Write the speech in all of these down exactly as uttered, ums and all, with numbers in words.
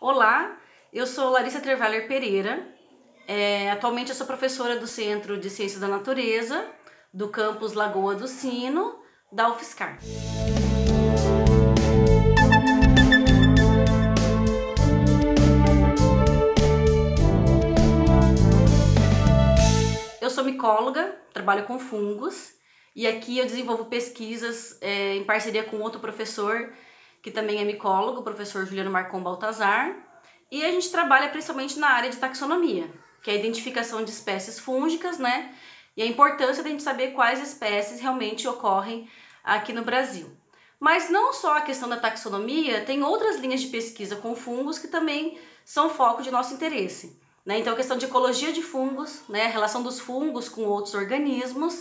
Olá, eu sou Larissa Trierveiler Pereira, é, atualmente eu sou professora do Centro de Ciências da Natureza, do campus Lagoa do Sino, da UFSCar. Eu sou micóloga, trabalho com fungos e aqui eu desenvolvo pesquisas é, em parceria com outro professor que também é micólogo, o professor Juliano Marcon Baltazar, e a gente trabalha principalmente na área de taxonomia, que é a identificação de espécies fúngicas, né, e a importância de a gente saber quais espécies realmente ocorrem aqui no Brasil. Mas não só a questão da taxonomia, tem outras linhas de pesquisa com fungos que também são foco de nosso interesse, né? Então a questão de ecologia de fungos, né, a relação dos fungos com outros organismos,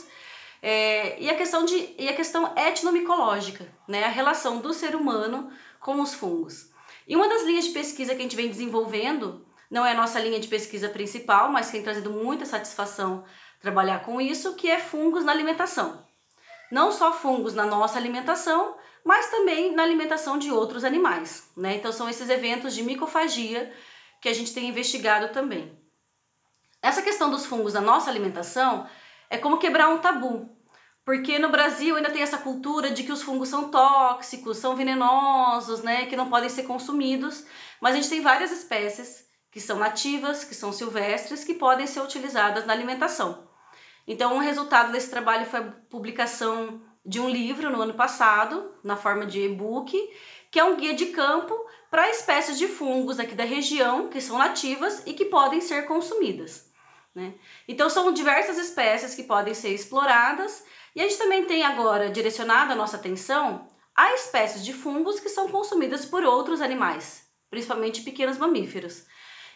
É, e, a questão de, e a questão etnomicológica, né, a relação do ser humano com os fungos. E uma das linhas de pesquisa que a gente vem desenvolvendo, não é a nossa linha de pesquisa principal, mas tem trazido muita satisfação trabalhar com isso, que é fungos na alimentação. Não só fungos na nossa alimentação, mas também na alimentação de outros animais, né? Então são esses eventos de micofagia que a gente tem investigado também. Essa questão dos fungos na nossa alimentação é como quebrar um tabu, porque no Brasil ainda tem essa cultura de que os fungos são tóxicos, são venenosos, né, que não podem ser consumidos, mas a gente tem várias espécies que são nativas, que são silvestres, que podem ser utilizadas na alimentação. Então, um resultado desse trabalho foi a publicação de um livro no ano passado, na forma de e-book, que é um guia de campo para espécies de fungos aqui da região, que são nativas e que podem ser consumidas, né? Então são diversas espécies que podem ser exploradas e a gente também tem agora direcionado a nossa atenção a espécies de fungos que são consumidas por outros animais, principalmente pequenos mamíferos.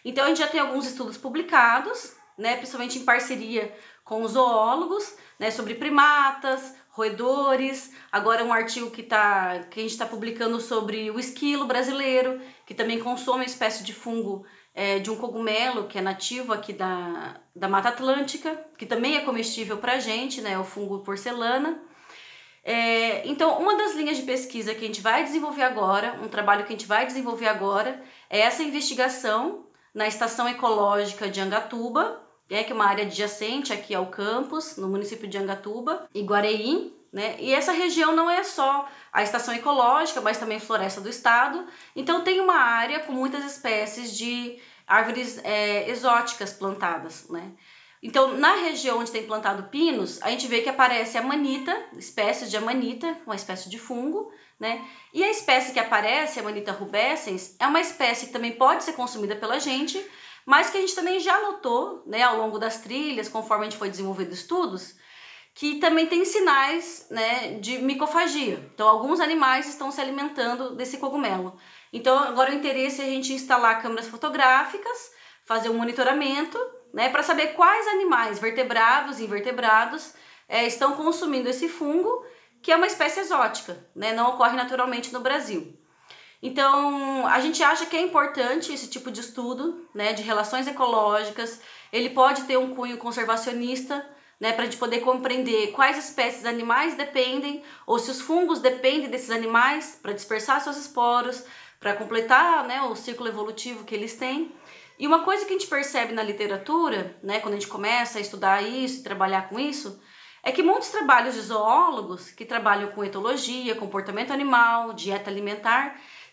Então a gente já tem alguns estudos publicados, né, principalmente em parceria com os zoólogos, né, sobre primatas, roedores, agora um artigo que, tá, que a gente está publicando sobre o esquilo brasileiro, que também consome uma espécie de fungo É, de um cogumelo que é nativo aqui da, da Mata Atlântica, que também é comestível para a gente, né, o fungo porcelana. É, então, uma das linhas de pesquisa que a gente vai desenvolver agora, um trabalho que a gente vai desenvolver agora, é essa investigação na Estação Ecológica de Angatuba, é, que é uma área adjacente aqui ao campus, no município de Angatuba e Guareí, né? E essa região não é só a estação ecológica, mas também floresta do estado, então tem uma área com muitas espécies de árvores é, exóticas plantadas, né? Então na região onde tem plantado pinos, a gente vê que aparece a amanita, espécie de amanita, uma espécie de fungo, né? E a espécie que aparece, a amanita rubescens, é uma espécie que também pode ser consumida pela gente, mas que a gente também já notou, né, ao longo das trilhas, conforme a gente foi desenvolvendo estudos, que também tem sinais, né, de micofagia. Então, alguns animais estão se alimentando desse cogumelo. Então, agora o interesse é a gente instalar câmeras fotográficas, fazer um monitoramento, né, para saber quais animais, vertebrados e invertebrados, é, estão consumindo esse fungo, que é uma espécie exótica, né, não ocorre naturalmente no Brasil. Então, a gente acha que é importante esse tipo de estudo, né, de relações ecológicas, ele pode ter um cunho conservacionista, né, para a gente poder compreender quais espécies animais dependem, ou se os fungos dependem desses animais para dispersar seus esporos, para completar, né, o ciclo evolutivo que eles têm. E uma coisa que a gente percebe na literatura, né, quando a gente começa a estudar isso e trabalhar com isso, é que muitos trabalhos de zoólogos que trabalham com etologia, comportamento animal, dieta alimentar,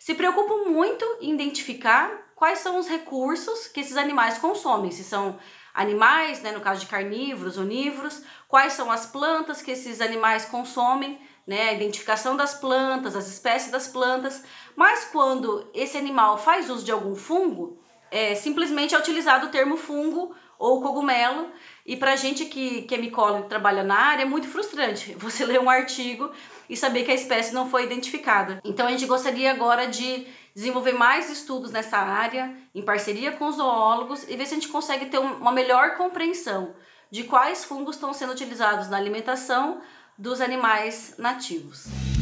se preocupam muito em identificar quais são os recursos que esses animais consomem, se são animais, né, no caso de carnívoros, onívoros, quais são as plantas que esses animais consomem, né, a identificação das plantas, as espécies das plantas, mas quando esse animal faz uso de algum fungo, é, simplesmente é utilizado o termo fungo ou cogumelo, e pra gente que, que é micólogo e trabalha na área, é muito frustrante você ler um artigo e saber que a espécie não foi identificada. Então a gente gostaria agora de desenvolver mais estudos nessa área, em parceria com os zoólogos, e ver se a gente consegue ter uma melhor compreensão de quais fungos estão sendo utilizados na alimentação dos animais nativos.